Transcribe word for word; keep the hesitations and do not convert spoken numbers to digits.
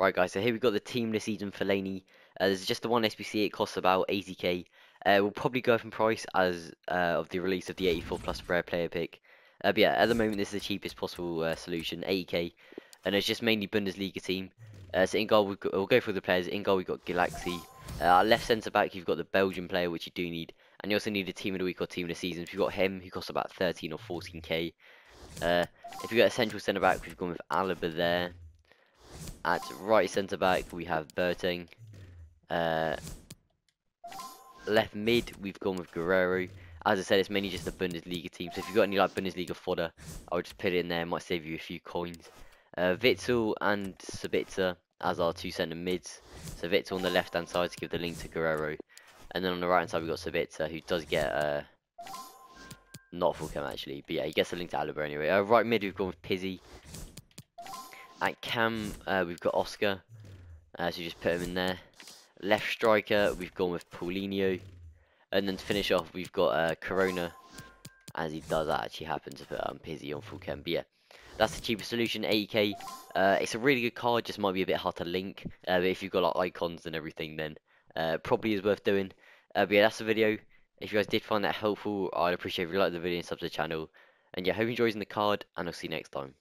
Right guys, so here we've got the team this season for Fellaini. Uh, there's just the one S P C, it costs about eighty K. Uh, we'll probably go up in price as uh, of the release of the eighty-four plus rare player pick. Uh, but yeah, at the moment this is the cheapest possible uh, solution, eighty K. And it's just mainly Bundesliga team. Uh, so in goal, we've got, we'll go through the players. In goal, we've got Galaxy. Uh, our left centre-back, you've got the Belgian player, which you do need. And you also need a team of the week or team of the season. If you've got him, who costs about thirteen or fourteen K. Uh, if you've got a central centre-back, we've gone with Alaba there. At right centre back we have Berting. Uh, left mid we've gone with Guerrero. As I said, it's mainly just the Bundesliga team. So if you've got any like Bundesliga fodder, I would just put it in there. It might save you a few coins. Uh, Witzel and Subicza as our two centre mids. So Witzel on the left hand side to give the link to Guerrero, and then on the right hand side we've got Subicza, who does get uh, not full cam actually, but yeah, he gets the link to Alaba anyway. Uh, right mid we've gone with Pizzi. At cam, uh, we've got Oscar, uh, so you just put him in there. Left striker, we've gone with Paulinho. And then to finish off, we've got uh, Corona, as he does actually happen to put um, Pizzi on full chem. But yeah, that's the cheapest solution, A E K. Uh, it's a really good card, just might be a bit hard to link. Uh, but if you've got like icons and everything, then uh, probably is worth doing. Uh, but yeah, that's the video. If you guys did find that helpful, I'd appreciate if you liked the video and sub to the channel. And yeah, hope you enjoyed the card, and I'll see you next time.